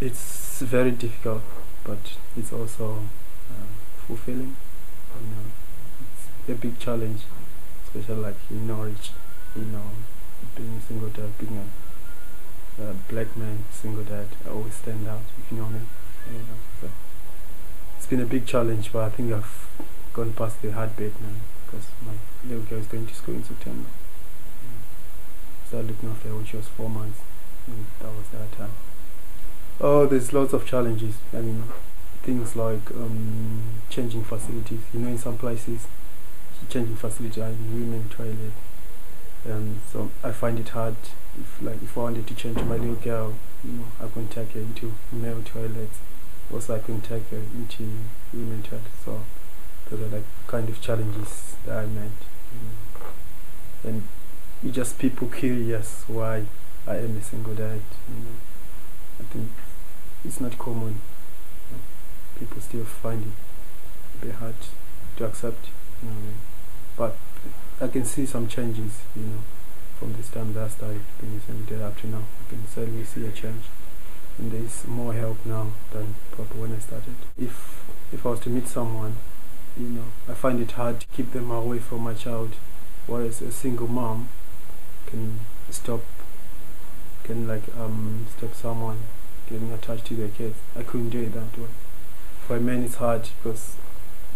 It's very difficult, but it's also fulfilling. You know, it's a big challenge, especially like in Norwich. You know, being single dad, being a black man, single dad, I always stand out. If you know me, you know. So it's been a big challenge, but I think I've gone past the hard bit now because my little girl is going to school in September. Yeah. Started looking after her when she was 4 months. And that was that time. Oh, there's lots of challenges. I mean, things like changing facilities. You know, in some places, changing facilities are in women toilet. So I find it hard. If I wanted to change my little girl, you know, I couldn't take her into male toilets. Also, I couldn't take her into women toilets. So those are like kind of challenges that I met. You know. And you just people curious why I am a single dad. You know. I think it's not common. People still find it a bit hard to accept. You know, but I can see some changes, you know, from this time that I started being a single dad up to now. I can certainly see a change, and there is more help now than probably when I started. If I was to meet someone, you know, I find it hard to keep them away from my child, whereas a single mom can stop someone getting attached to their kids. I couldn't do it that way. For men it's hard because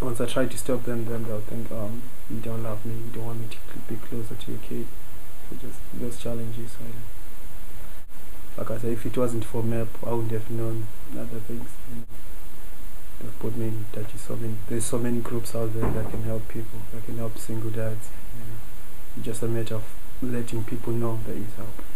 once I try to stop them, then they'll think, you don't love me, you don't want me to be closer to your kid. So just those challenges. Like I said, if it wasn't for MAP, I wouldn't have known other things. You know. They've put me in touch with so many. There's so many groups out there that can help people, that can help single dads. You know. It's just a matter of letting people know there is help.